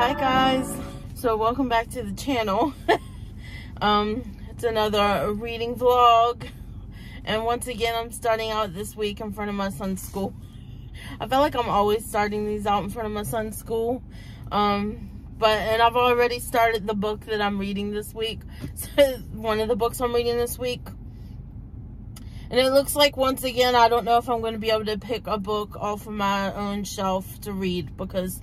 Hi guys, so welcome back to the channel. It's another reading vlog, and once again I'm starting out this week in front of my son's school. I feel like I'm always starting these out in front of my son's school, and I've already started the book that I'm reading this week. So one of the books I'm reading this week, and it looks like once again I don't know if I'm going to be able to pick a book off of my own shelf to read, because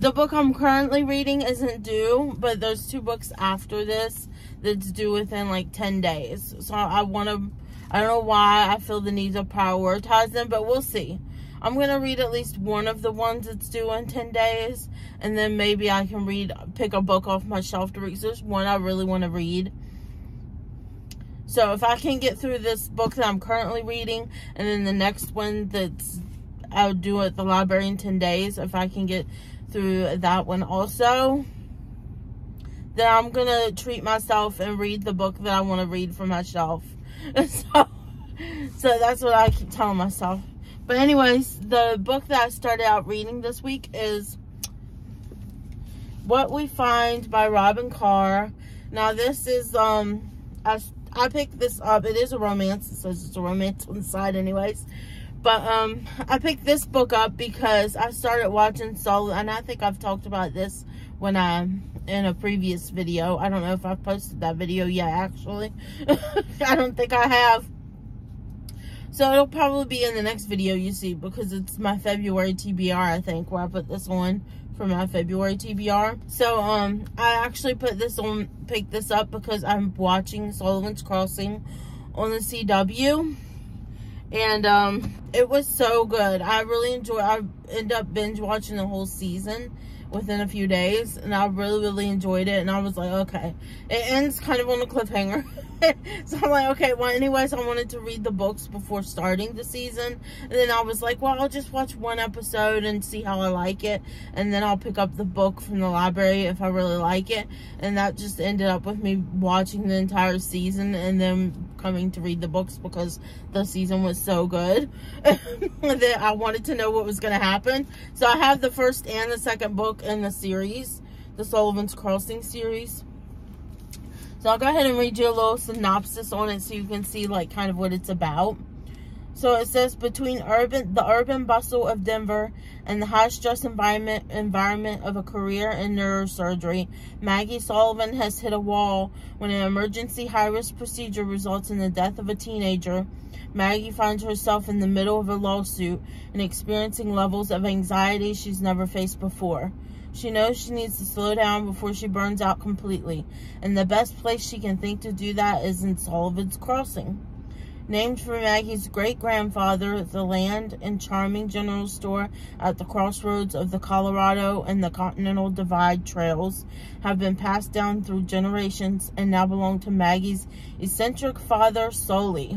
the book I'm currently reading isn't due, but there's two books after this that's due within like 10 days. So I don't know why I feel the need to prioritize them, but we'll see. I'm going to read at least one of the ones that's due in 10 days, and then maybe I can pick a book off my shelf to read. So there's one I really want to read. So if I can get through this book that I'm currently reading, and then the next one that's I'll do it at the library in 10 days. If I can get through that one also, then I'm going to treat myself and read the book that I want to read from my shelf. So that's what I keep telling myself. But anyways, the book that I started out reading this week is What We Find by Robin Carr. Now this is, I picked this up. It is a romance. It says it's a romance on the side anyways. But I picked this book up because I started watching Solly, and I think I've talked about this when in a previous video. I don't know if I've posted that video yet, actually. I don't think I have. So it'll probably be in the next video you see, because it's my February TBR, I think, where I put this on for my February TBR. So I actually picked this up because I'm watching Sullivan's Crossing on the CW. And it was so good. I really enjoyed. I ended up binge watching the whole season within a few days, and I really enjoyed it. And I was like, okay, it ends kind of on a cliffhanger. So I'm like, okay, well anyways, I wanted to read the books before starting the season, and then I was like, well, I'll just watch one episode and see how I like it, and then I'll pick up the book from the library if I really like it. And that just ended up with me watching the entire season and then coming to read the books, because the season was so good that I wanted to know what was going to happen. So I have the first and the second book in the series, the Sullivan's Crossing series. So I'll go ahead and read you a little synopsis on it so you can see like kind of what it's about. So it says, between the urban bustle of Denver and the high-stress environment of a career in neurosurgery, Maggie Sullivan has hit a wall when an emergency high-risk procedure results in the death of a teenager. Maggie finds herself in the middle of a lawsuit and experiencing levels of anxiety she's never faced before. She knows she needs to slow down before she burns out completely, and the best place she can think to do that is in Sullivan's Crossing. Named for Maggie's great-grandfather, the land and charming general store at the crossroads of the Colorado and the Continental Divide trails have been passed down through generations and now belong to Maggie's eccentric father, Solly.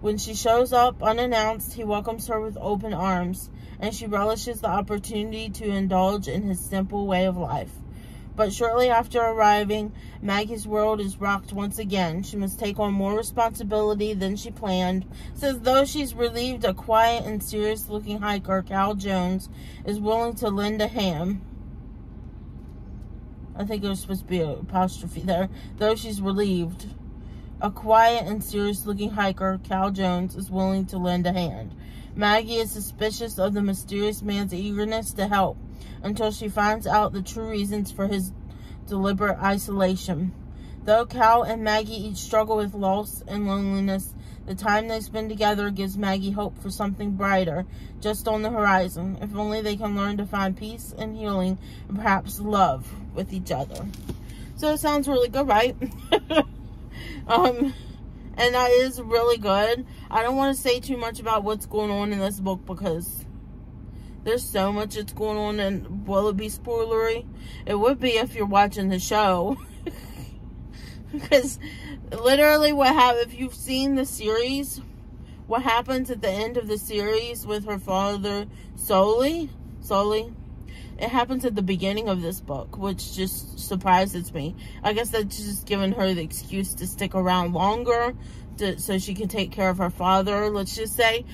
When she shows up unannounced, he welcomes her with open arms, and she relishes the opportunity to indulge in his simple way of life. But shortly after arriving, Maggie's world is rocked once again. She must take on more responsibility than she planned. Says though she's relieved, a quiet and serious-looking hiker, Cal Jones, is willing to lend a hand. I think it was supposed to be an apostrophe there. Though she's relieved, a quiet and serious-looking hiker, Cal Jones, is willing to lend a hand. Maggie is suspicious of the mysterious man's eagerness to help, until she finds out the true reasons for his deliberate isolation. Though Cal and Maggie each struggle with loss and loneliness, the time they spend together gives Maggie hope for something brighter, just on the horizon. If only they can learn to find peace and healing, and perhaps love, with each other. So it sounds really good, right? And that is really good. I don't want to say too much about what's going on in this book, because there's so much that's going on, and will it be spoilery? It would be if you're watching the show. Because literally if you've seen the series, what happens at the end of the series with her father, Solly, it happens at the beginning of this book, which just surprises me. I guess that's just giving her the excuse to stick around longer so she can take care of her father. Let's just say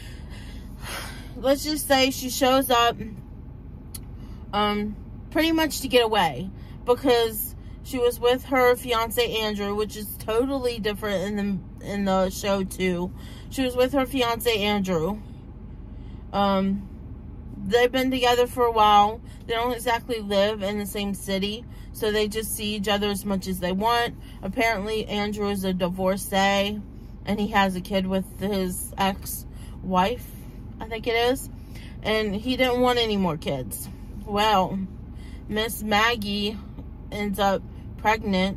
she shows up pretty much to get away, because she was with her fiance Andrew, which is totally different in the show too. She was with her fiance Andrew. They've been together for a while. They don't exactly live in the same city, so they just see each other as much as they want. Apparently, Andrew is a divorcee, and he has a kid with his ex-wife, I think it is. And he didn't want any more kids. Well, Miss Maggie ends up pregnant,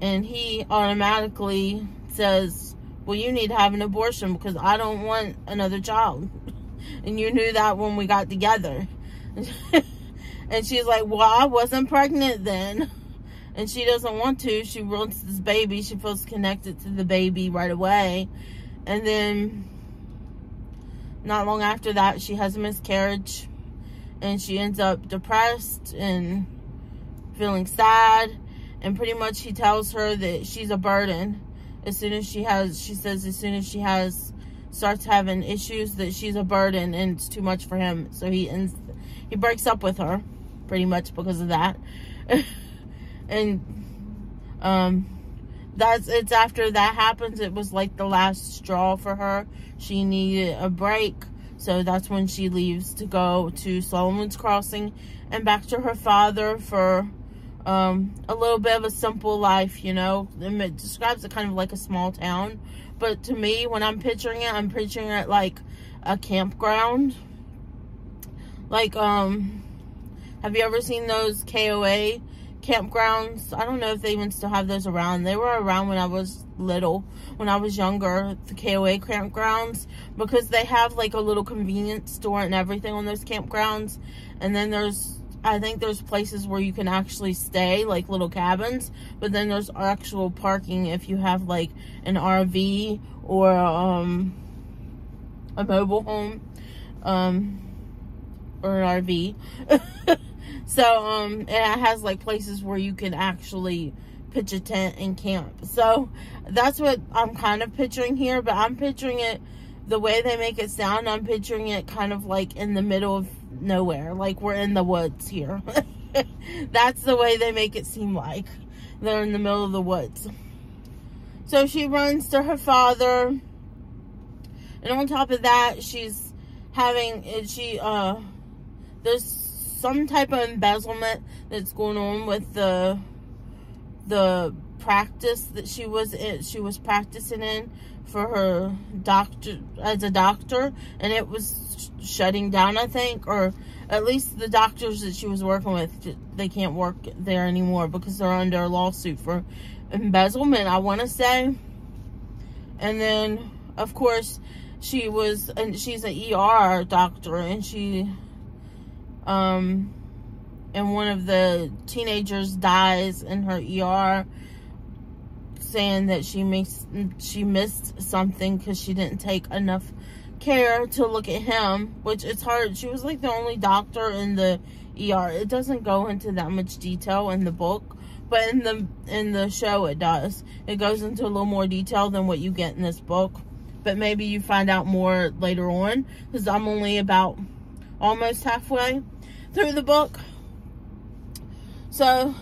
and he automatically says, well, you need to have an abortion because I don't want another child. And you knew that when we got together. And she's like, well, I wasn't pregnant then. And she doesn't want to. She wants this baby. She feels connected to the baby right away. And then not long after that, she has a miscarriage. And she ends up depressed and feeling sad. And pretty much he tells her that she's a burden. She says as soon as she starts having issues, that she's a burden and it's too much for him. So he breaks up with her, pretty much, because of that. And it's after that happens, it was like the last straw for her. She needed a break, so that's when she leaves to go to Sullivan's Crossing and back to her father for a little bit of a simple life, you know. And it describes it kind of like a small town. But to me, when I'm picturing it like a campground. Like, have you ever seen those KOA campgrounds? I don't know if they even still have those around. They were around when I was little, when I was younger, the KOA campgrounds. Because they have like a little convenience store and everything on those campgrounds. And then I think there's places where you can actually stay, like little cabins, but then there's actual parking if you have like an RV or a mobile home or an RV. So and it has like places where you can actually pitch a tent and camp. So that's what I'm kind of picturing here, but I'm picturing it the way they make it sound. I'm picturing it kind of like in the middle of nowhere, like we're in the woods here. That's the way they make it seem, like they're in the middle of the woods. So she runs to her father, and on top of that, there's some type of embezzlement that's going on with the practice that she was practicing in for her doctor, and it was shutting down, I think, or at least the doctors that she was working with, they can't work there anymore because they're under a lawsuit for embezzlement, I want to say. And then of course she's an ER doctor, and and one of the teenagers dies in her ER, saying that she missed something because she didn't take enough care to look at him, which it's hard. She was like the only doctor in the ER. It doesn't go into that much detail in the book, but in the show it does. It goes into a little more detail than what you get in this book, but maybe you find out more later on, because I'm only about almost halfway through the book. So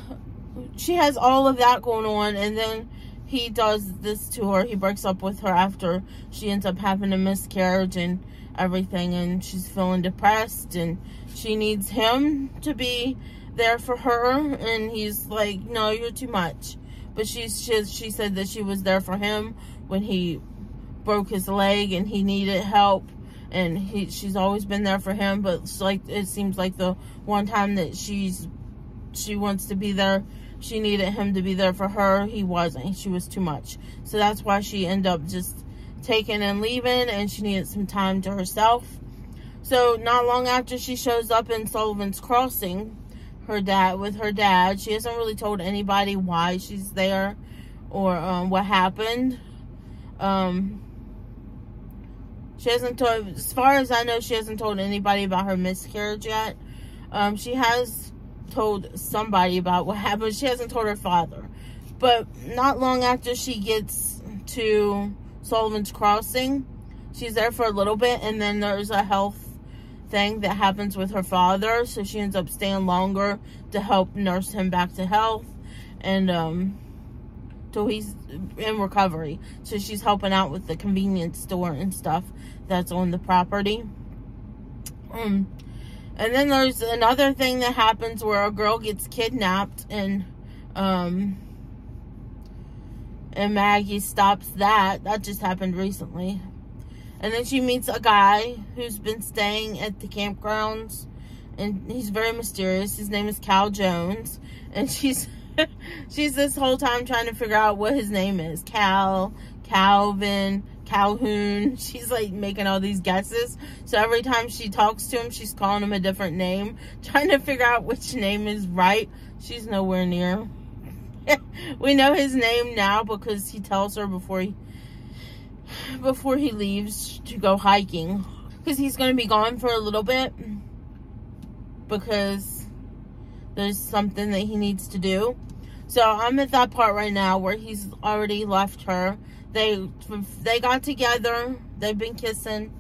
she has all of that going on, and then he does this to her. He breaks up with her after she ends up having a miscarriage and everything, and she's feeling depressed, and she needs him to be there for her, and he's like, no, you're too much. But she said that she was there for him when he broke his leg and he needed help, and she's always been there for him, but it's like, it seems like the one time that she wants to be there, she needed him to be there for her, he wasn't. She was too much. So that's why she ended up just taking and leaving, and she needed some time to herself. So not long after she shows up in Sullivan's Crossing, with her dad, she hasn't really told anybody why she's there or what happened. She hasn't told, as far as I know, she hasn't told anybody about her miscarriage yet. She has told somebody about what happened. She hasn't told her father. But not long after she gets to Sullivan's Crossing, she's there for a little bit, and then there's a health thing that happens with her father, so she ends up staying longer to help nurse him back to health and till he's in recovery. So she's helping out with the convenience store and stuff that's on the property. And then there's another thing that happens where a girl gets kidnapped, and Maggie stops that. That just happened recently. And then she meets a guy who's been staying at the campgrounds, and he's very mysterious. His name is Cal Jones, and she's she's this whole time trying to figure out what his name is. Cal, Calvin, Calhoun. She's like making all these guesses. So every time she talks to him, she's calling him a different name, trying to figure out which name is right. She's nowhere near. We know his name now because he tells her before he leaves to go hiking, because he's going to be gone for a little bit because there's something that he needs to do. So I'm at that part right now where he's already left her. They got together. They've been kissing.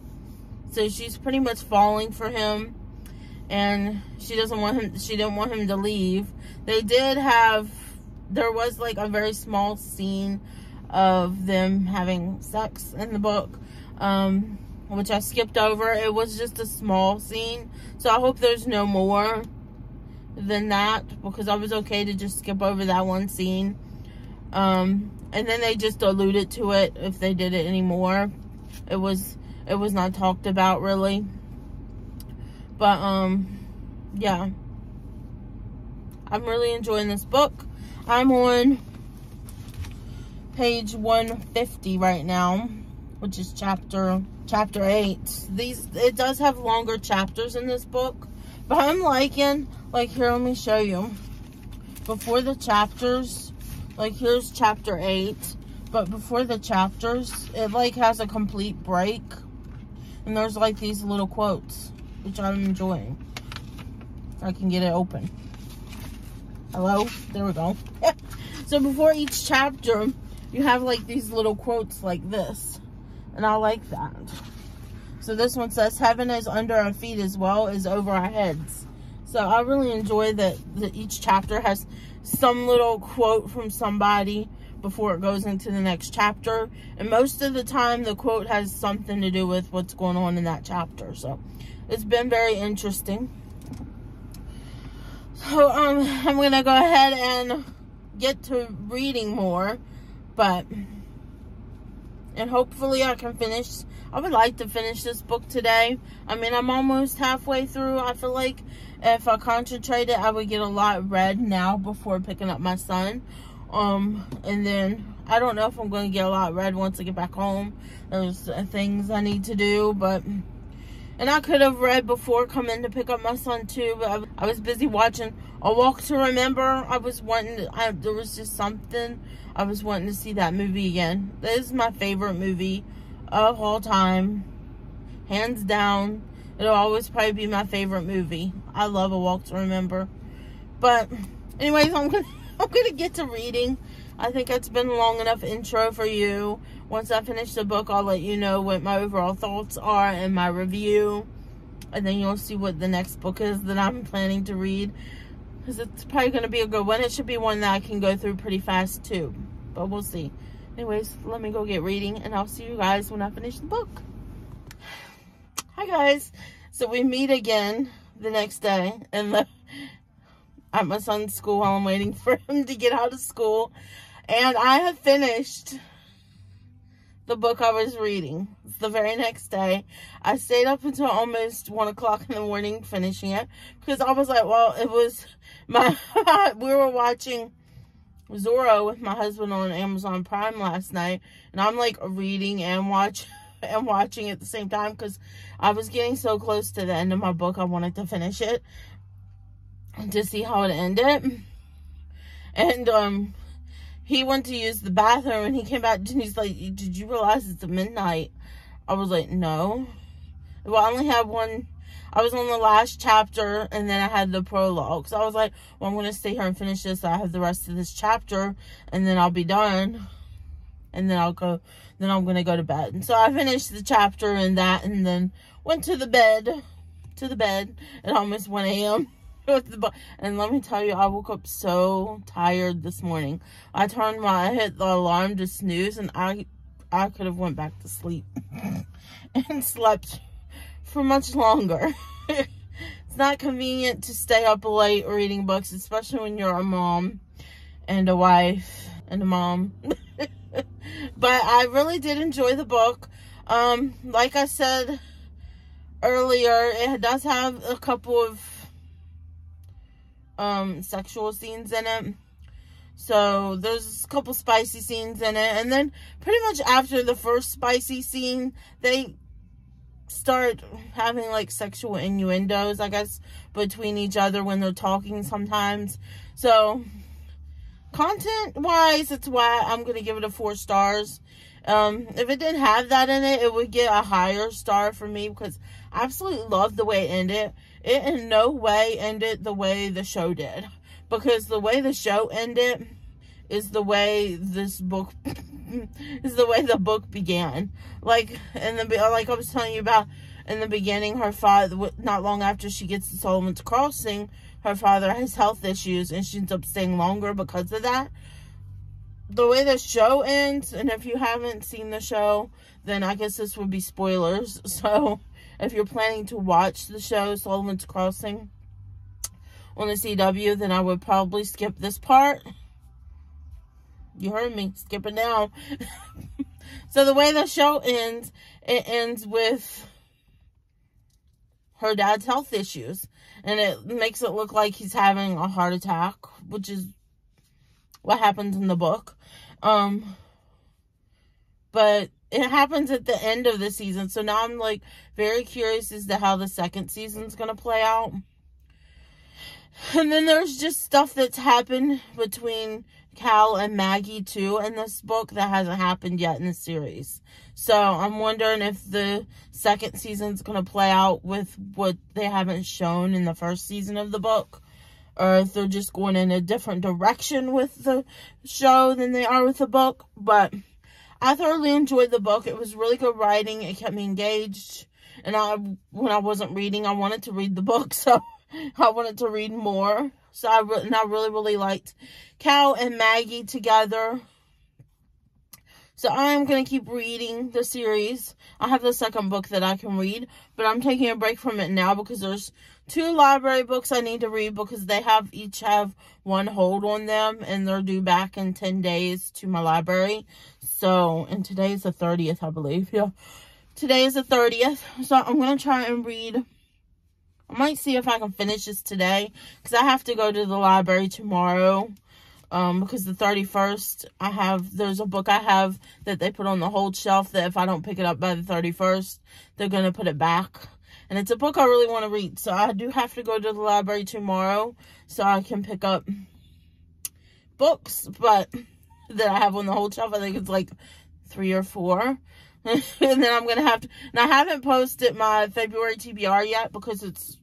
So she's pretty much falling for him, and she doesn't want him. She didn't want him to leave. They did have. There was like a very small scene of them having sex in the book, which I skipped over. It was just a small scene. So I hope there's no more than that, because I was okay to just skip over that one scene. And then they just alluded to it if they did it anymore. It was not talked about really. But yeah. I'm really enjoying this book. I'm on page 150 right now, which is chapter 8. It does have longer chapters in this book, but I'm liking, like, here, let me show you. Before the chapters, like, here's chapter 8, but before the chapters, it, like, has a complete break, and there's, like, these little quotes, which I'm enjoying. If I can get it open. Hello? There we go. So before each chapter, you have like these little quotes like this. And I like that. So this one says, "Heaven is under our feet as well as over our heads." So I really enjoy that each chapter has some little quote from somebody before it goes into the next chapter. And most of the time, the quote has something to do with what's going on in that chapter. So it's been very interesting. So, I'm going to go ahead and get to reading more, and hopefully I can finish. I would like to finish this book today. I mean, I'm almost halfway through. I feel like if I concentrated, I would get a lot read now before picking up my son. And then I don't know if I'm going to get a lot read once I get back home. There's things I need to do, but... And I could have read before coming to pick up my son too, but I was busy watching A Walk to Remember. There was just something. I was wanting to see that movie again. This is my favorite movie of all time. Hands down. It'll always probably be my favorite movie. I love A Walk to Remember. But anyways, I'm gonna get to reading. I think it's been a long enough intro for you. Once I finish the book, I'll let you know what my overall thoughts are and my review. And then you'll see what the next book is that I'm planning to read. Because it's probably going to be a good one. It should be one that I can go through pretty fast too. But we'll see. Anyways, let me go get reading. And I'll see you guys when I finish the book. Hi guys. So we meet again the next day. At my son's school while I'm waiting for him to get out of school. And I have finished the book I was reading. It's the very next day. I stayed up until almost 1 o'clock in the morning finishing it, because I was like, well, it was my we were watching Zorro with my husband on Amazon Prime last night, and I'm like reading and watching at the same time, because I was getting so close to the end of my book. I wanted to finish it to see how it ended. And he went to use the bathroom, and he came back, and he's like, "Did you realize it's midnight?" I was like, "No." Well, I only had one. I was on the last chapter, and then I had the prologue. So I was like, well, I'm going to stay here and finish this. I have the rest of this chapter, and then I'll be done. And then I'll go. Then I'm going to go to bed. And so I finished the chapter and that, and then went to the bed to the bed at almost 1 a.m. And let me tell you, I woke up so tired this morning. I hit the alarm to snooze, and I could have went back to sleep and slept for much longer. It's not convenient to stay up late reading books, especially when you're a mom and a wife and a mom. But I really did enjoy the book. Like I said earlier, it does have a couple of sexual scenes in it. So there's a couple spicy scenes in it, and then pretty much after the first spicy scene, they start having like sexual innuendos, I guess, between each other when they're talking sometimes. So content wise, that's why I'm gonna give it a 4 stars. If it didn't have that in it, it would get a higher star for me, because I absolutely love the way it ended. It in no way ended the way the show did, because the way the show ended is the way this book is the way the book began. Like like I was telling you about in the beginning, her father, not long after she gets to Sullivan's Crossing, her father has health issues and she ends up staying longer because of that. The way the show ends, and if you haven't seen the show, then I guess this would be spoilers. So if you're planning to watch the show Sullivan's Crossing on the CW, then I would probably skip this part. You heard me, skip it now. So the way the show ends, it ends with her dad's health issues, and it makes it look like he's having a heart attack, which is what happens in the book. But it happens at the end of the season, so now I'm like very curious as to how the second season's gonna play out. And then there's just stuff that's happened between Cal and Maggie too in this book that hasn't happened yet in the series. So I'm wondering if the second season's gonna play out with what they haven't shown in the first season of the book, or if they're just going in a different direction with the show than they are with the book. But I thoroughly enjoyed the book. It was really good writing. It kept me engaged. And when I wasn't reading, I wanted to read the book, so I wanted to read more. So I really, really liked Cal and Maggie together. So I'm going to keep reading the series. I have the second book that I can read, but I'm taking a break from it now because there's 2 library books I need to read, because they each have 1 hold on them, and they're due back in 10 days to my library. So, and today is the 30th, I believe. Yeah, today is the 30th. So I'm going to try and read. I might see if I can finish this today, because I have to go to the library tomorrow. Because the 31st, there's a book I have that they put on the hold shelf that if I don't pick it up by the 31st, they're going to put it back. And it's a book I really want to read, so I do have to go to the library tomorrow so I can pick up books, but that I have on the hold shelf. I think it's like 3 or 4. And then I'm going to have to, and I haven't posted my February TBR yet because it's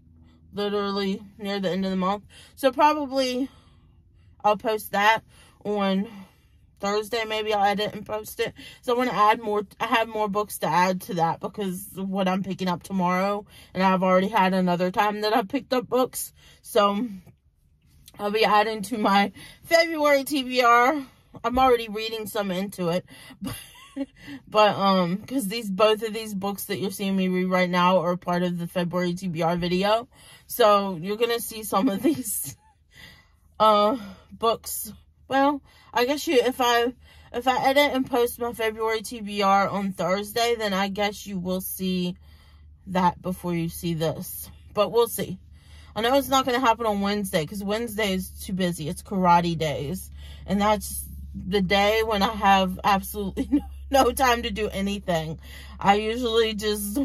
literally near the end of the month. So probably I'll post that on Thursday. Maybe I'll edit and post it. So I want to add more. I have more books to add to that because of what I'm picking up tomorrow. And I've already had another time that I picked up books. So I'll be adding to my February TBR. I'm already reading some into it. But because both of these books that you're seeing me read right now are part of the February TBR video. So you're going to see some of these books. Well, I guess if I edit and post my February TBR on Thursday, then I guess you will see that before you see this. But we'll see. I know it's not going to happen on Wednesday, because Wednesday is too busy. It's karate days. And that's the day when I have absolutely no time to do anything. I usually just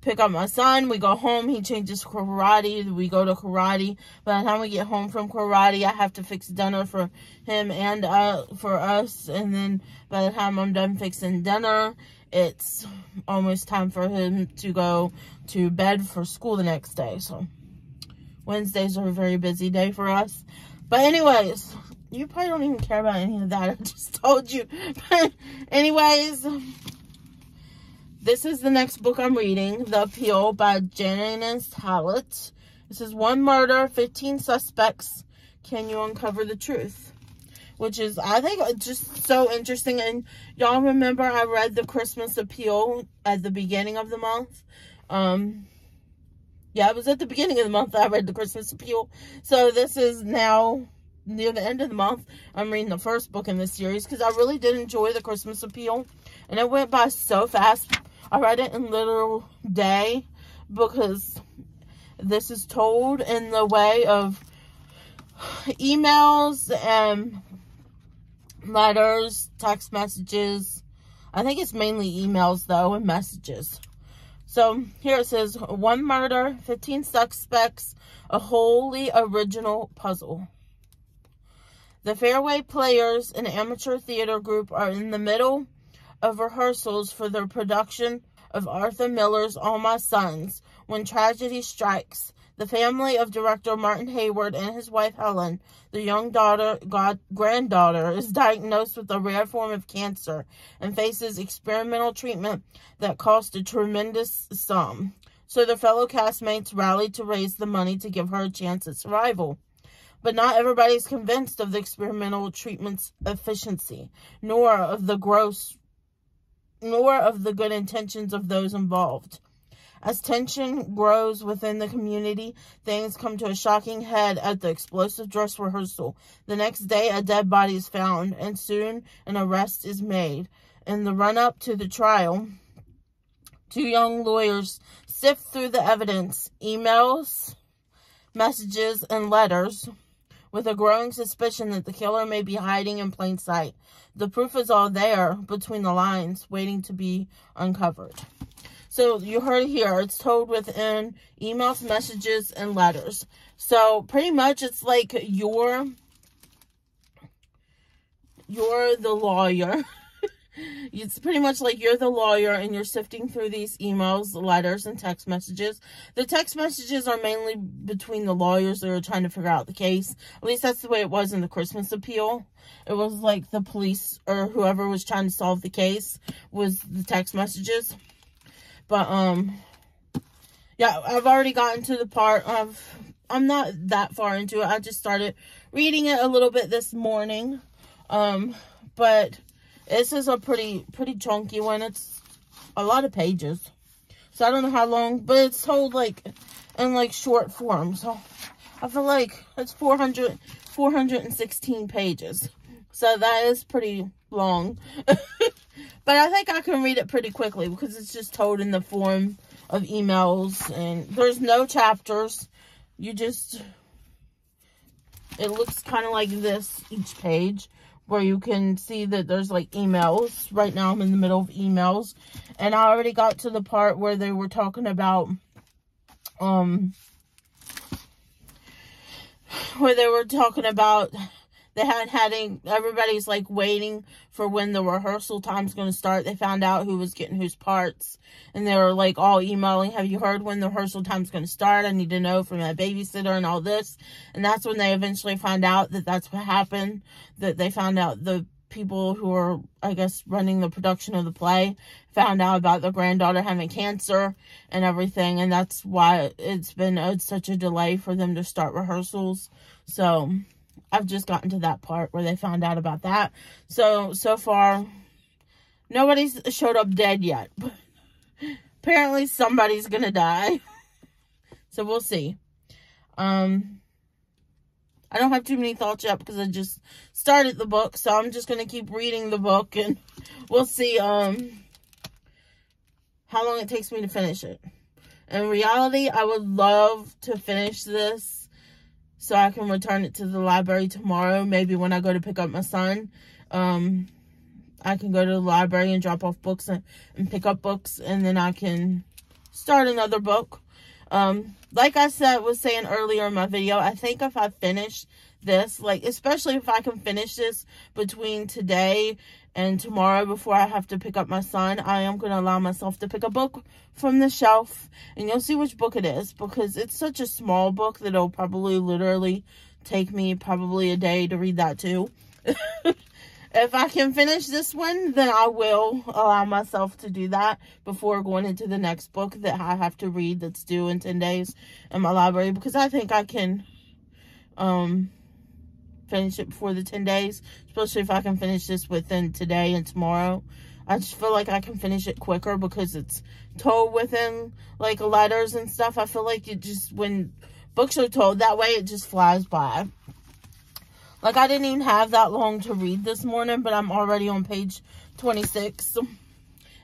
pick up my son, we go home, he changes karate, we go to karate. By the time we get home from karate, I have to fix dinner for him and for us. And then by the time I'm done fixing dinner, it's almost time for him to go to bed for school the next day. So Wednesdays are a very busy day for us. But anyways, you probably don't even care about any of that I just told you. But anyways, This is the next book I'm reading, The Appeal by Janice Hallett. This is one murder, 15 suspects. Can you uncover the truth? Which is, I think, just so interesting. And y'all remember I read The Christmas Appeal at the beginning of the month. Yeah, it was at the beginning of the month I read The Christmas Appeal. So this is now near the end of the month. I'm reading the first book in this series because I really did enjoy The Christmas Appeal. And it went by so fast. I read it in literal day because this is told in the way of emails and letters, text messages. I think it's mainly emails though, and messages. So here it says, one murder, 15 suspects, a wholly original puzzle. The Fairway Players, an amateur theater group, are in the middle of rehearsals for their production of Arthur Miller's All My Sons, when tragedy strikes. The family of director Martin Hayward and his wife Helen, their young daughter, granddaughter, is diagnosed with a rare form of cancer and faces experimental treatment that costs a tremendous sum. So their fellow castmates rally to raise the money to give her a chance at survival. But not everybody is convinced of the experimental treatment's efficiency, nor of the good intentions of those involved. As tension grows within the community, things come to a shocking head at the explosive dress rehearsal. The next day, a dead body is found, and soon an arrest is made. In the run-up to the trial, two young lawyers sift through the evidence, emails, messages, and letters, with a growing suspicion that the killer may be hiding in plain sight. The proof is all there, between the lines, waiting to be uncovered. So, you heard it here. It's told within emails, messages, and letters. So, pretty much, it's like you're the lawyer. It's pretty much like you're the lawyer, and you're sifting through these emails, letters, and text messages. The text messages are mainly between the lawyers that are trying to figure out the case. At least that's the way it was in The Christmas Appeal. It was like the police or whoever was trying to solve the case was the text messages. But, yeah, I've already gotten to the part of, I'm not that far into it. I just started reading it a little bit this morning. But this is a pretty chunky one. It's a lot of pages. So I don't know how long, but it's told, like, in, like, short form. So I feel like it's 416 pages. So that is pretty long. But I think I can read it pretty quickly because it's just told in the form of emails. And there's no chapters. You just, it looks kind of like this each page, where you can see that there's like emails. Right now I'm in the middle of emails. And I already got to the part where they were talking about, they hadn't had any, everybody's like waiting for when the rehearsal time's going to start. They found out who was getting whose parts, and they were like all emailing, have you heard when the rehearsal time's going to start? I need to know from my babysitter and all this. And that's when they eventually found out that that's what happened, that they found out the people who are, I guess, running the production of the play found out about the granddaughter having cancer and everything. And that's why it's been such a delay for them to start rehearsals. So I've just gotten to that part where they found out about that. So far, nobody's showed up dead yet. But apparently, somebody's going to die. So, we'll see. I don't have too many thoughts yet because I just started the book. So, I'm just going to keep reading the book. And we'll see how long it takes me to finish it. In reality, I would love to finish this, so I can return it to the library tomorrow. Maybe when I go to pick up my son, I can go to the library and drop off books and pick up books. And then I can start another book. Like I was saying earlier in my video, I think if I finish this, like especially if I can finish this between today and tomorrow before I have to pick up my son, I am going to allow myself to pick a book from the shelf, and you'll see which book it is, because it's such a small book that it'll probably literally take me probably a day to read that too. If I can finish this one, then I will allow myself to do that before going into the next book that I have to read that's due in 10 days in my library, because I think I can finish it before the 10 days, especially if I can finish this within today and tomorrow. I just feel like I can finish it quicker because it's told within, like, letters and stuff. I feel like it just, when books are told that way, it just flies by. Like, I didn't even have that long to read this morning, but I'm already on page 26.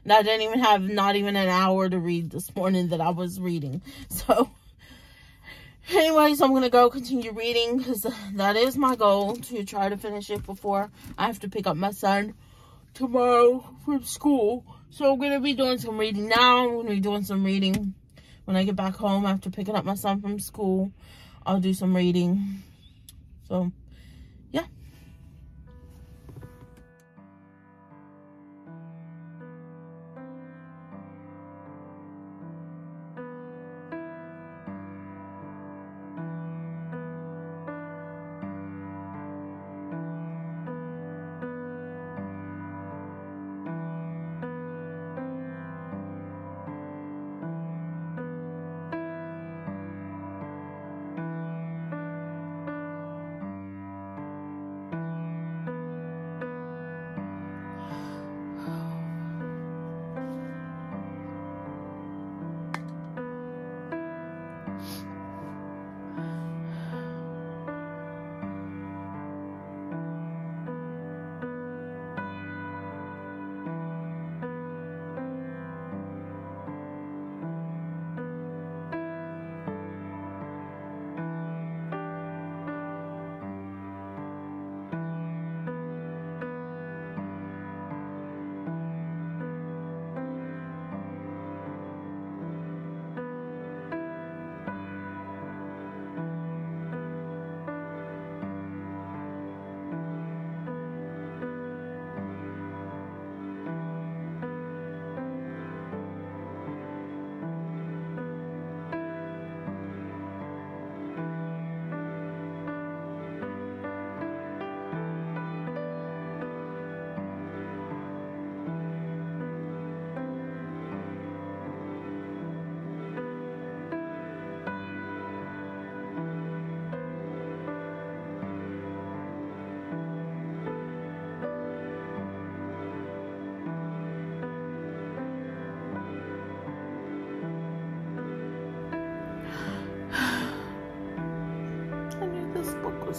And I didn't even have, not even an hour to read this morning that I was reading. So, anyways, I'm going to go continue reading because that is my goal, to try to finish it before I have to pick up my son tomorrow from school. So I'm going to be doing some reading now. I'm going to be doing some reading when I get back home after picking up my son from school. I'll do some reading. So, yeah.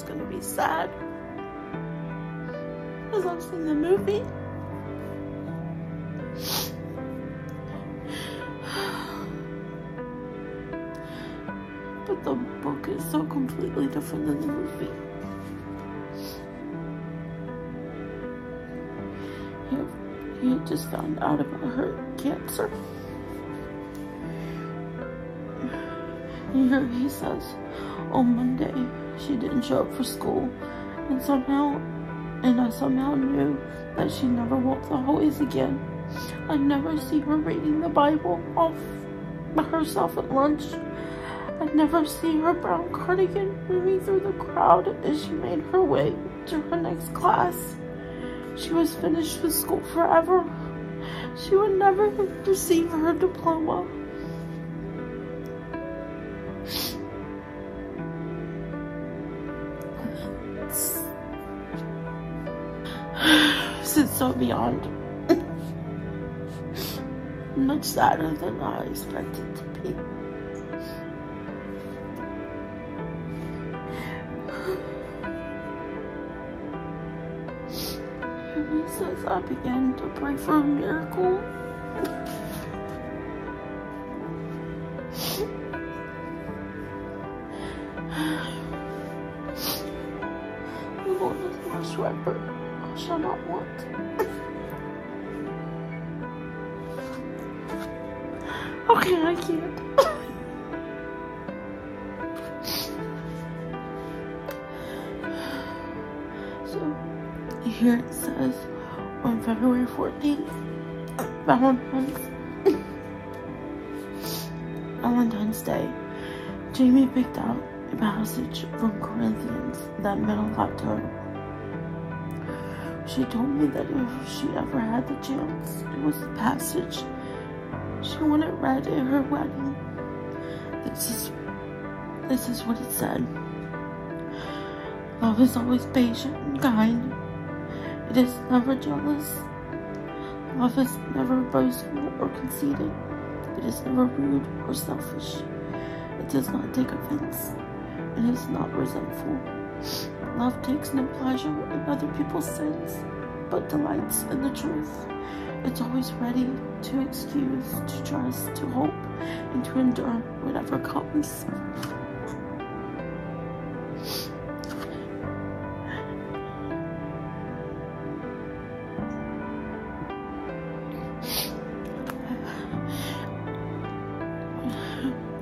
Gonna be sad because I've seen the movie. But the book is so completely different than the movie. He just found out about her cancer. Here he says on Monday she didn't show up for school, and I somehow knew that she never walked the hallways again. I never see her reading the Bible off by herself at lunch. I never see her brown cardigan moving through the crowd as she made her way to her next class. She was finished with school forever. She would never receive her diploma. So beyond much sadder than I expected to be. He says I began to pray for a miracle. The Lord is my shepherd, I shall not want. Okay, I can't. So, here it says, on February 14th, Valentine's Day, Jamie picked out a passage from Corinthians that meant a lot to her. She told me that if she ever had the chance, it was the passage she wanted read at her wedding. This is what it said. Love is always patient and kind. It is never jealous. Love is never boastful or conceited. It is never rude or selfish. It does not take offense. It is not resentful. Love takes no pleasure in other people's sins, but delights in the truth. It's always ready to excuse, to trust, to hope, and to endure whatever comes.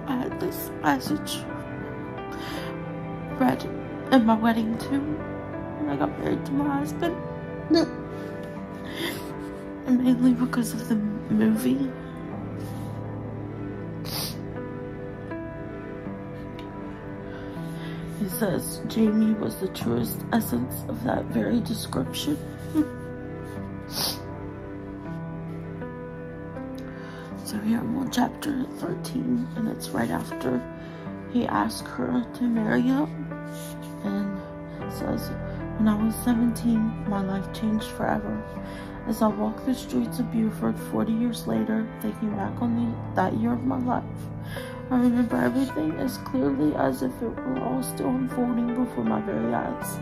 I had this passage read at my wedding too, when I got married to my husband. And mainly because of the movie. He says Jamie was the truest essence of that very description. So here I'm on chapter 13, and it's right after he asked her to marry him, and says, when I was 17, my life changed forever. As I walked the streets of Beaufort 40 years later, thinking back on that year of my life, I remember everything as clearly as if it were all still unfolding before my very eyes.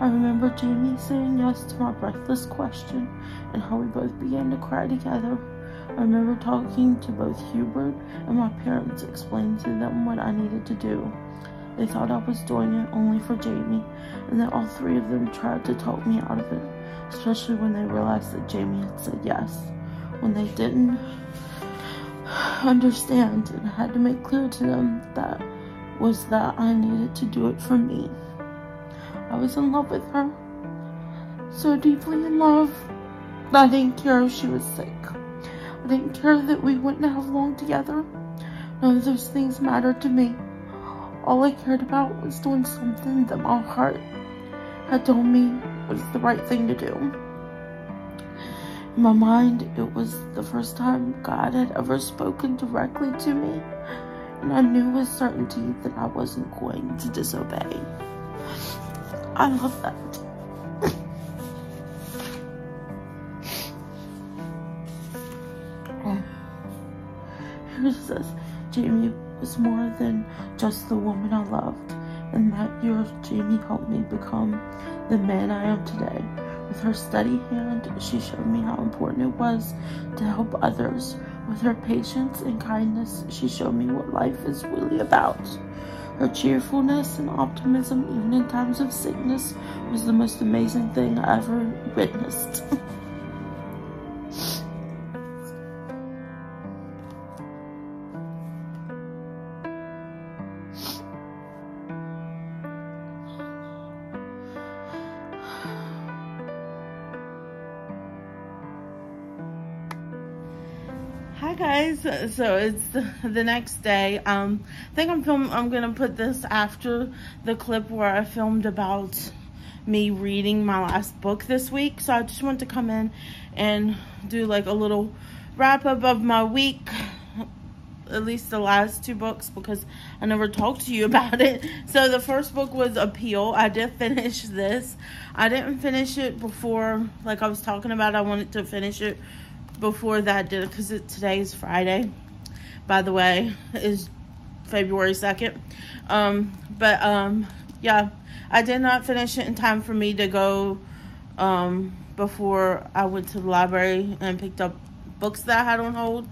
I remember Jamie saying yes to my breathless question, and how we both began to cry together. I remember talking to both Hubert and my parents, explaining to them what I needed to do. They thought I was doing it only for Jamie, and that all three of them tried to talk me out of it, especially when they realized that Jamie had said yes. When they didn't understand, and had to make clear to them that I needed to do it for me. I was in love with her, so deeply in love, that I didn't care if she was sick. I didn't care that we wouldn't have long together. None of those things mattered to me. All I cared about was doing something that my heart had told me was the right thing to do. In my mind, it was the first time God had ever spoken directly to me, and I knew with certainty that I wasn't going to disobey. I love that. Here's this. Jamie was more than just the woman I loved. In that year, Jamie helped me become the man I am today. With her steady hand, she showed me how important it was to help others. With her patience and kindness, she showed me what life is really about. Her cheerfulness and optimism, even in times of sickness, was the most amazing thing I ever witnessed. So it's the next day. I think I'm gonna put this after the clip where I filmed about me reading my last book this week. So I just want to come in and do like a little wrap up of my week, at least the last two books, because I never talked to you about it. So the first book was Appeal. I did finish this. I didn't finish it before, like I was talking about, I wanted to finish it before that did it, because today is Friday, by the way, is February 2nd. Yeah, I did not finish it in time for me to go before I went to the library and picked up books that I had on hold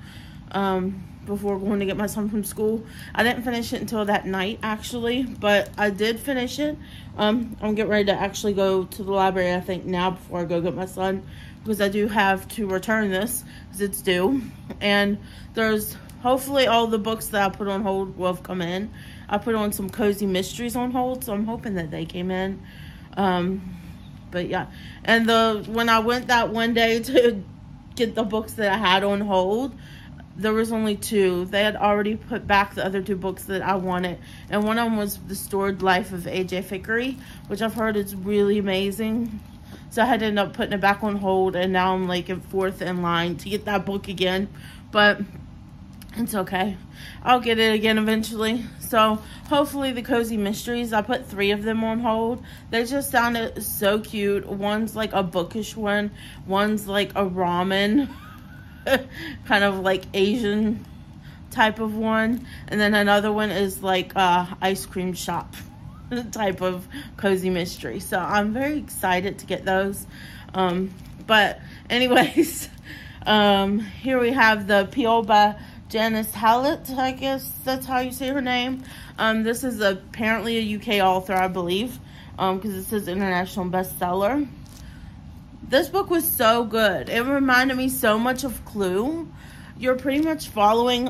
before going to get my son from school. I didn't finish it until that night, actually, but I did finish it. I'm getting ready to actually go to the library, I think, now before I go get my son, because I do have to return this because it's due, and there's hopefully all the books that I put on hold will have come in. I put on some cozy mysteries on hold, so I'm hoping that they came in. But yeah, and when I went that one day to get the books that I had on hold, there was only two. They had already put back the other two books that I wanted, and one of them was The Storied Life of A.J. Fikry, which I've heard is really amazing. So I had to end up putting it back on hold, and now I'm like in fourth in line to get that book again. But it's okay. I'll get it again eventually. So hopefully the Cozy Mysteries, I put 3 of them on hold. They just sounded so cute. One's like a bookish one. One's like a ramen kind of like Asian type of one. And then another one is like ice cream shop type of cozy mystery. So I'm very excited to get those. But anyways, here we have The Appeal by Janice Hallett, I guess that's how you say her name. This is apparently a UK author, I believe, because it says international bestseller. This book was so good. It reminded me so much of Clue. You're pretty much following,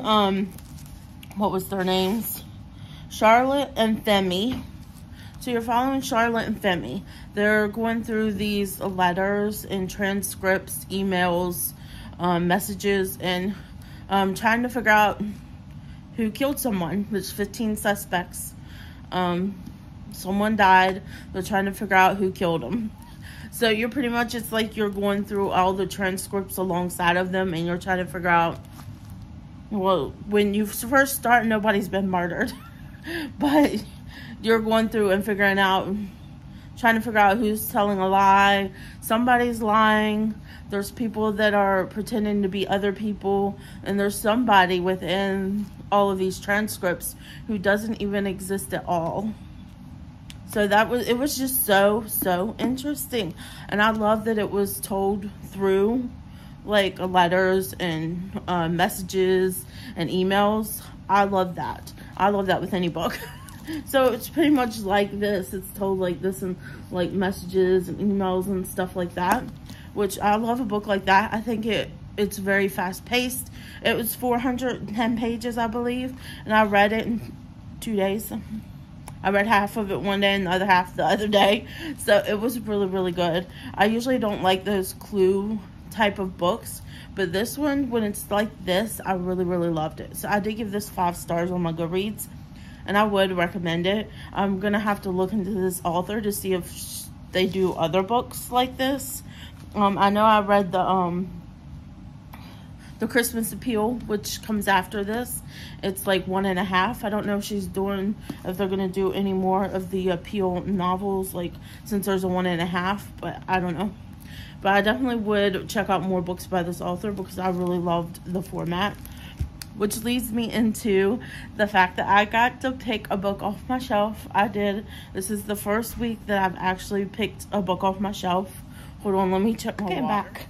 what was their names? Charlotte and Femi. So you're following Charlotte and Femi. They're going through these letters and transcripts, emails, messages, and trying to figure out who killed someone. There's 15 suspects. Someone died. They're trying to figure out who killed them. So you're pretty much, it's like you're going through all the transcripts alongside of them, and you're trying to figure out, well, when you first start, nobody's been murdered. But you're going through and figuring out, trying to figure out who's telling a lie. Somebody's lying. There's people that are pretending to be other people, and there's somebody within all of these transcripts who doesn't even exist at all. So that was, it was just so interesting. And I love that it was told through like letters and messages and emails. I love that. I love that with any book. So it's pretty much like this. It's told like this, and like messages and emails and stuff like that, which I love a book like that. I think it's very fast paced. It was 410 pages, I believe, and I read it in 2 days. I read half of it one day and the other half the other day. So it was really good. I usually don't like those Clue type of books, but this one, when it's like this, I really loved it. So I did give this 5 stars on my Goodreads, and I would recommend it. I'm gonna have to look into this author to see if they do other books like this. I know I read the Christmas Appeal, which comes after this. It's like 1.5. I don't know if she's doing, if they're gonna do any more of the Appeal novels, like since there's a 1.5, but I don't know. But I definitely would check out more books by this author because I really loved the format. Which leads me into the fact that I got to pick a book off my shelf. I did. This is the first week that I've actually picked a book off my shelf. Hold on, let me check my back.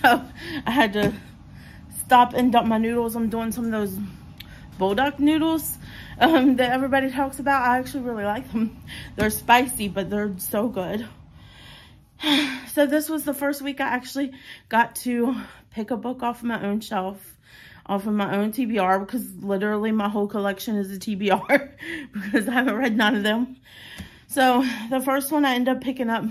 So I had to stop and dump my noodles. I'm doing some of those bulldog noodles that everybody talks about. I actually really like them. They're spicy, but they're so good. So this was the first week I actually got to pick a book off my own shelf, off of my own TBR, because literally my whole collection is a TBR because I haven't read none of them. So the first one I ended up picking up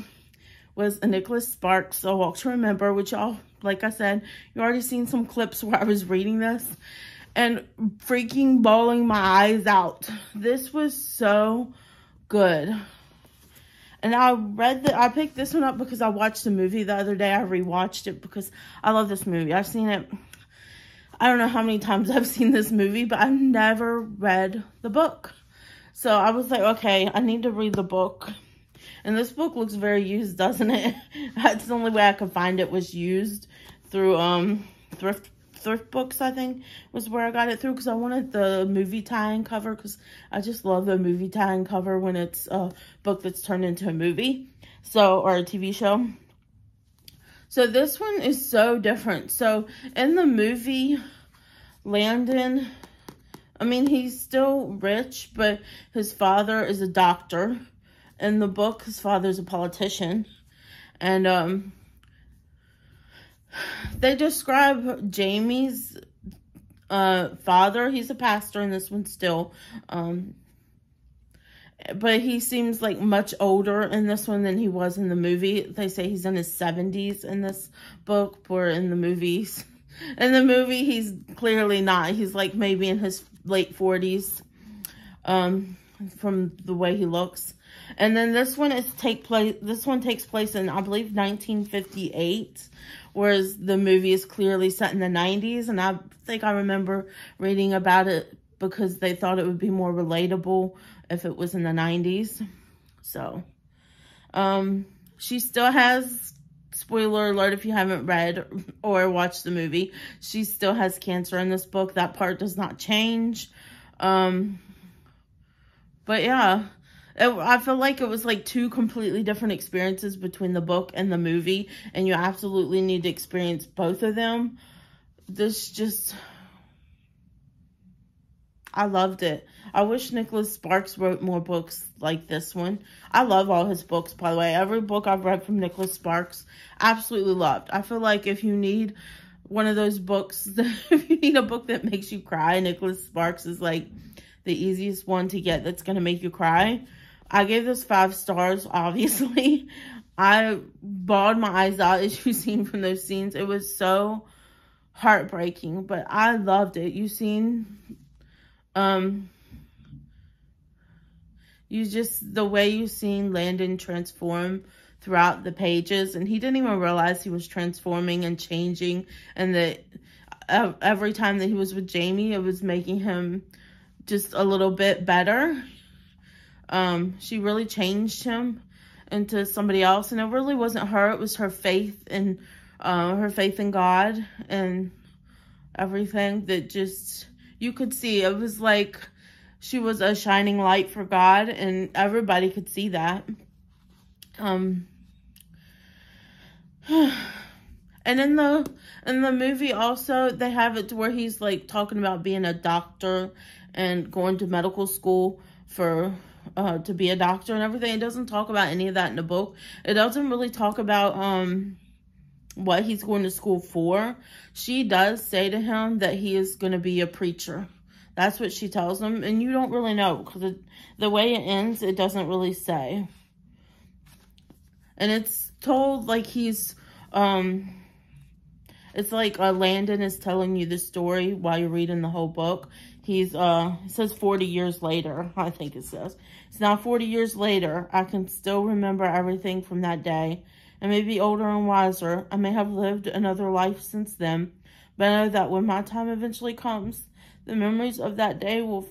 was a Nicholas Sparks, A Walk to Remember, which y'all, like I said, you already seen some clips where I was reading this and freaking bawling my eyes out. This was so good. And I picked this one up because I watched the movie the other day. I rewatched it because I love this movie. I've seen it, I don't know how many times I've seen this movie, but I've never read the book. So I was like, okay, I need to read the book. And this book looks very used, doesn't it? That's the only way I could find it was used through thrift books, I think, was where I got it through, because I wanted the movie tie-in cover, because I just love the movie tie-in cover when it's a book that's turned into a movie, so, or a TV show. So this one is so different. So in the movie, Landon, I mean, he's still rich, but his father is a doctor. In the book, his father's a politician. And they describe Jamie's father. He's a pastor in this one still. But he seems like much older in this one than he was in the movie. They say he's in his 70s in this book, or in the movies. In the movie, he's clearly not. He's like maybe in his late 40s from the way he looks. And then this one is takes place in, I believe, 1958, whereas the movie is clearly set in the 90s. And I think I remember reading about it because they thought it would be more relatable if it was in the 90s. So, she still has, spoiler alert if you haven't read or watched the movie, she still has cancer in this book. That part does not change. But yeah, I feel like it was like two completely different experiences between the book and the movie, and you absolutely need to experience both of them. This just, I loved it. I wish Nicholas Sparks wrote more books like this one. I love all his books, by the way. Every book I've read from Nicholas Sparks, absolutely loved. I feel like if you need one of those books, if you need a book that makes you cry, Nicholas Sparks is like the easiest one to get that's going to make you cry. I gave this 5 stars, obviously. I bawled my eyes out, as you've seen from those scenes. It was so heartbreaking, but I loved it. You've seen... the way you've seen Landon transform throughout the pages, and he didn't even realize he was transforming and changing, and that every time that he was with Jamie, it was making him just a little bit better. She really changed him into somebody else, and it really wasn't her, it was her faith and her faith in God and everything that just... You could see, it was like she was a shining light for God, and everybody could see that. And in the movie also, they have it to where he's like talking about being a doctor and going to medical school for to be a doctor and everything. It doesn't talk about any of that in the book. It doesn't really talk about what he's going to school for. She does say to him that he is going to be a preacher. That's what she tells him, and you don't really know because the way it ends, it doesn't really say. And it's told like he's, it's like Landon is telling you the story while you're reading the whole book. He's, it says 40 years later, I think it says. It's now 40 years later. I can still remember everything from that day. I may be older and wiser. I may have lived another life since then, but I know that when my time eventually comes, the memories of that day will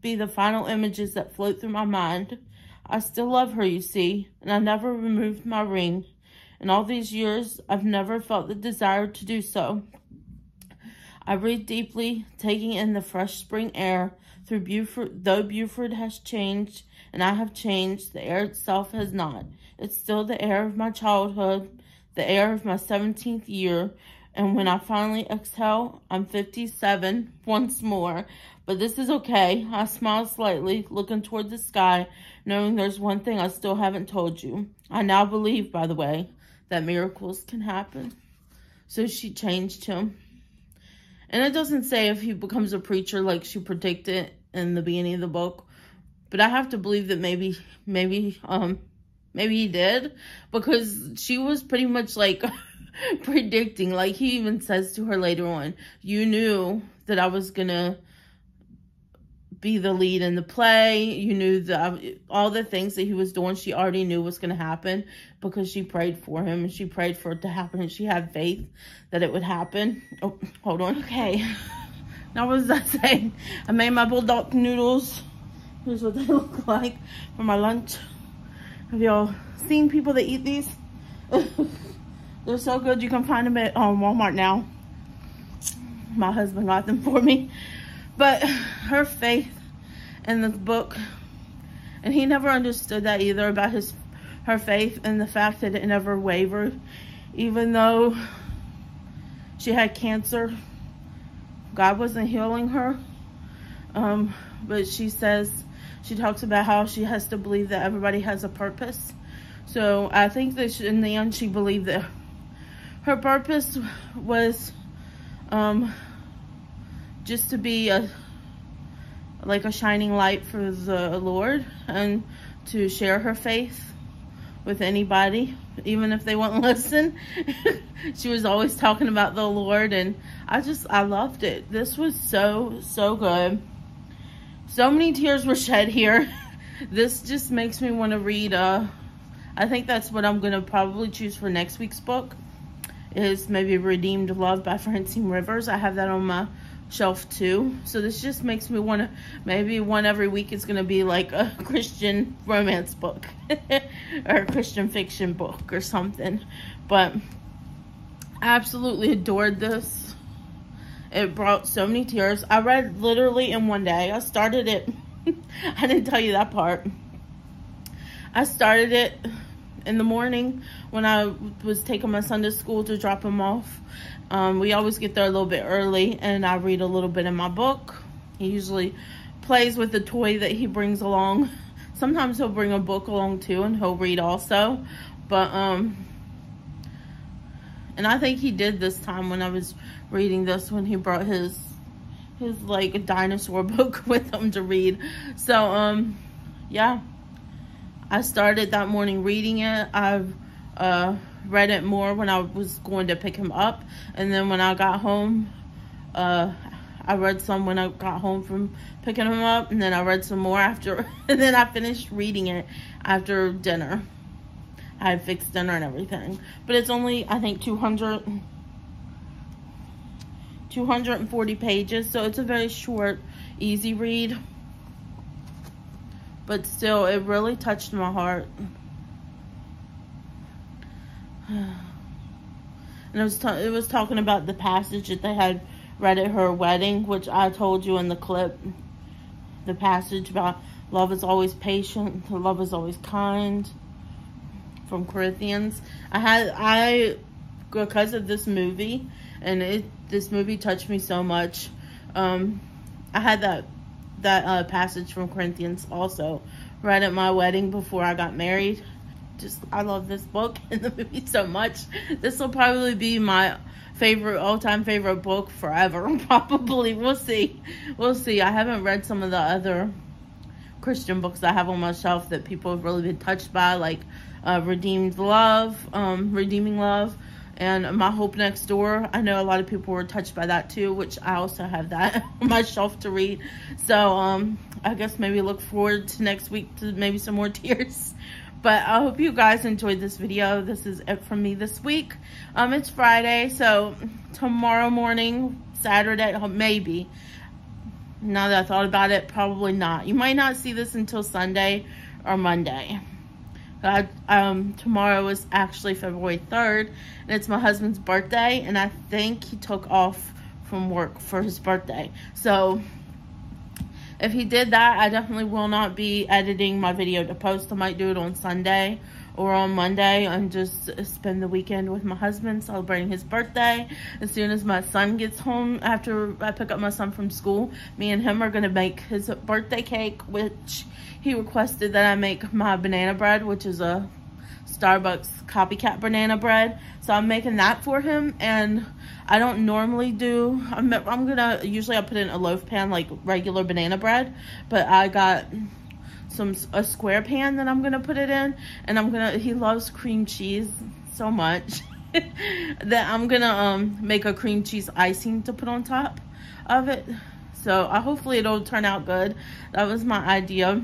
be the final images that float through my mind. I still love her, you see, and I never removed my ring. In all these years, I've never felt the desire to do so. I breathe deeply, taking in the fresh spring air. Though Beaufort has changed and I have changed, the air itself has not. It's still the air of my childhood, the air of my 17th year, and when I finally exhale, I'm 57 once more. But this is okay. I smile slightly, looking toward the sky, knowing there's one thing I still haven't told you. I now believe, by the way, that miracles can happen. So she changed him. And it doesn't say if he becomes a preacher like she predicted in the beginning of the book, but I have to believe that maybe he did, because she was pretty much like predicting. Like he even says to her later on, you knew that I was gonna be the lead in the play. You knew that all the things that he was doing, she already knew was gonna happen because she prayed for him and she prayed for it to happen and she had faith that it would happen. Oh, hold on. Okay. Now what was I saying? I made my bulldog noodles. Here's what they look like for my lunch. Have y'all seen people that eat these? They're so good. You can find them at Walmart now. My husband got them for me. But her faith in this book, and he never understood that either, about her faith and the fact that it never wavered, even though she had cancer. God wasn't healing her, but she talks about how she has to believe that everybody has a purpose. So I think that in the end, she believed that her purpose was just to be like a shining light for the Lord and to share her faith with anybody, even if they wouldn't listen. She was always talking about the Lord, and I loved it. This was so, so good. So many tears were shed here. This just makes me want to read, I think that's what I'm going to probably choose for next week's book, is maybe Redeemed Love by Francine Rivers. I have that on my shelf too. So this just makes me want to, maybe one every week is going to be like a Christian romance book or a Christian fiction book or something. But I absolutely adored this. It brought so many tears. I read literally in one day. I started it. I didn't tell you that part. I started it in the morning when I was taking my son to school to drop him off. We always get there a little bit early, and I read a little bit in my book. He usually plays with the toy that he brings along. Sometimes he'll bring a book along too, and he'll read also. But, and I think he did this time when I was reading this, when he brought his like a dinosaur book with him to read. So, yeah, I started that morning reading it. I've read it more when I was going to pick him up. And then when I got home, I read some when I got home from picking him up. And then I read some more after, and then I finished reading it after dinner. I fixed dinner and everything. But it's only, I think, 240 pages. So it's a very short, easy read. But still, it really touched my heart. And it was talking about the passage that they had read at her wedding, which I told you in the clip. The passage about love is always patient, love is always kind, from Corinthians. I because of this movie, and this movie touched me so much. I had that passage from Corinthians also read at my wedding before I got married. Just, I love this book and the movie so much. This will probably be my favorite, all-time favorite book forever, probably. We'll see. I haven't read some of the other Christian books I have on my shelf that people have really been touched by, like Redeeming Love, and My Hope Next Door. I know a lot of people were touched by that too, which I also have that on my shelf to read. So I guess maybe look forward to next week to maybe some more tears. But I hope you guys enjoyed this video. This is it from me this week. It's Friday, so tomorrow morning, Saturday, maybe. Now that I thought about it, probably not. You might not see this until Sunday or Monday. Tomorrow is actually February 3rd, and it's my husband's birthday, and I think he took off from work for his birthday. So if he did that, I definitely will not be editing my video to post. I might do it on Sunday or on Monday and just spend the weekend with my husband celebrating his birthday. As soon as my son gets home, after I pick up my son from school, me and him are gonna make his birthday cake, which he requested that I make my banana bread, which is a Starbucks copycat banana bread. So I'm making that for him, and I don't normally do, I'm gonna, usually I put it in a loaf pan like regular banana bread, but I got a square pan that I'm gonna put it in, and he loves cream cheese so much that I'm gonna make a cream cheese icing to put on top of it. So hopefully it'll turn out good. That was my idea.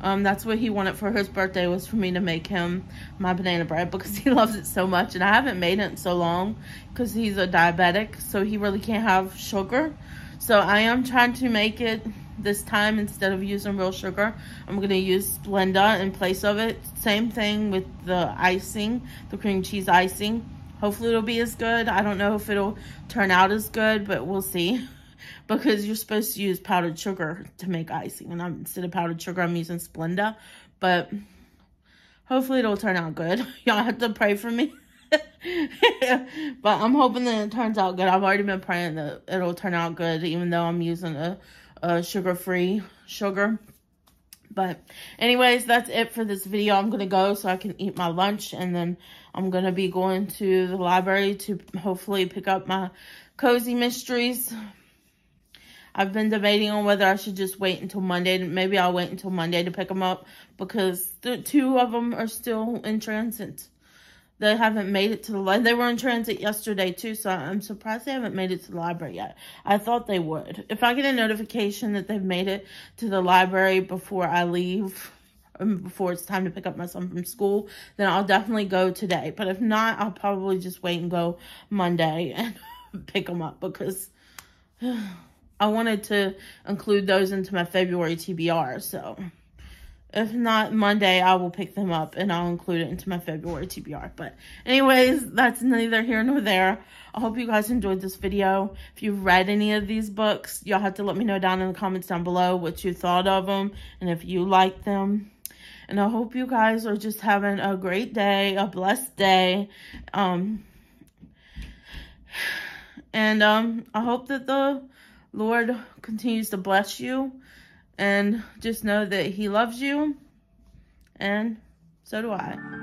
That's what he wanted for his birthday, was for me to make him my banana bread, because he loves it so much. And I haven't made it in so long because he's a diabetic, so he really can't have sugar. So I am trying to make it this time, instead of using real sugar, I'm going to use Splenda in place of it. Same thing with the icing, the cream cheese icing. Hopefully it'll be as good. I don't know if it'll turn out as good, but we'll see. Because you're supposed to use powdered sugar to make icing, and instead of powdered sugar, I'm using Splenda. But hopefully it'll turn out good. Y'all have to pray for me. But I'm hoping that it turns out good. I've already been praying that it'll turn out good, even though I'm using a sugar-free sugar. But anyways, that's it for this video. I'm going to go so I can eat my lunch, and then I'm going to be going to the library to hopefully pick up my Cozy Mysteries. I've been debating on whether I should just wait until Monday. Maybe I'll wait until Monday to pick them up, because the two of them are still in transit. They haven't made it to the library. They were in transit yesterday, too, so I'm surprised they haven't made it to the library yet. I thought they would. If I get a notification that they've made it to the library before I leave, before it's time to pick up my son from school, then I'll definitely go today. But if not, I'll probably just wait and go Monday and pick them up, because I wanted to include those into my February TBR, so if not Monday, I will pick them up and I'll include it into my February TBR. But anyways, that's neither here nor there. I hope you guys enjoyed this video. If you've read any of these books, y'all have to let me know down in the comments down below what you thought of them and if you liked them. And I hope you guys are just having a great day, a blessed day. I hope that the Lord continues to bless you. And just know that he loves you, and so do I.